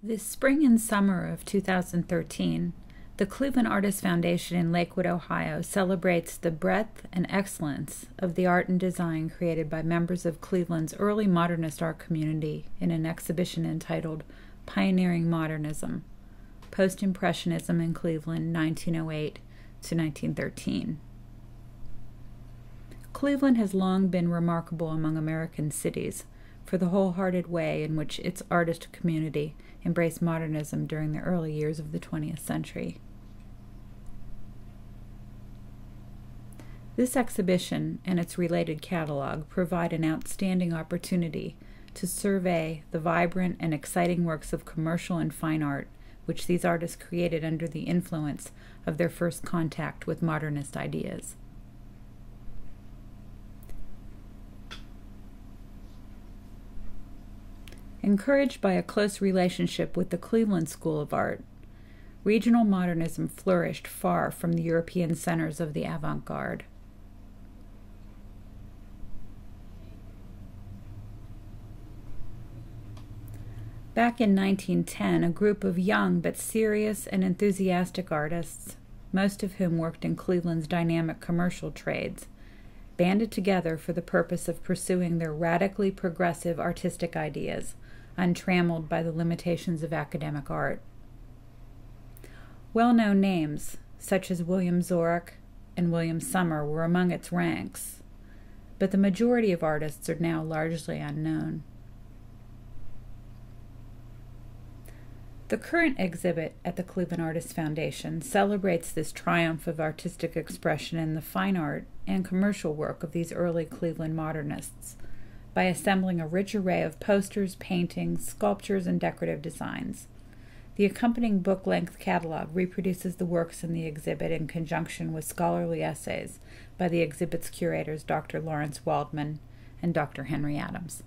This spring and summer of 2013, the Cleveland Artists Foundation in Lakewood, Ohio celebrates the breadth and excellence of the art and design created by members of Cleveland's early modernist art community in an exhibition entitled Pioneering Modernism, Post-Impressionism in Cleveland, 1908 to 1913. Cleveland has long been remarkable among American cities for the wholehearted way in which its artist community embraced modernism during the early years of the 20th century. This exhibition and its related catalog provide an outstanding opportunity to survey the vibrant and exciting works of commercial and fine art which these artists created under the influence of their first contact with modernist ideas. Encouraged by a close relationship with the Cleveland School of Art, regional modernism flourished far from the European centers of the avant-garde. Back in 1910, a group of young but serious and enthusiastic artists, most of whom worked in Cleveland's dynamic commercial trades, banded together for the purpose of pursuing their radically progressive artistic ideas, untrammeled by the limitations of academic art. Well-known names, such as William Zorach and William Sommer, were among its ranks, but the majority of artists are now largely unknown. The current exhibit at the Cleveland Artists Foundation celebrates this triumph of artistic expression in the fine art and commercial work of these early Cleveland modernists by assembling a rich array of posters, paintings, sculptures, and decorative designs. The accompanying book-length catalog reproduces the works in the exhibit in conjunction with scholarly essays by the exhibit's curators, Dr. Lawrence Waldman and Dr. Henry Adams.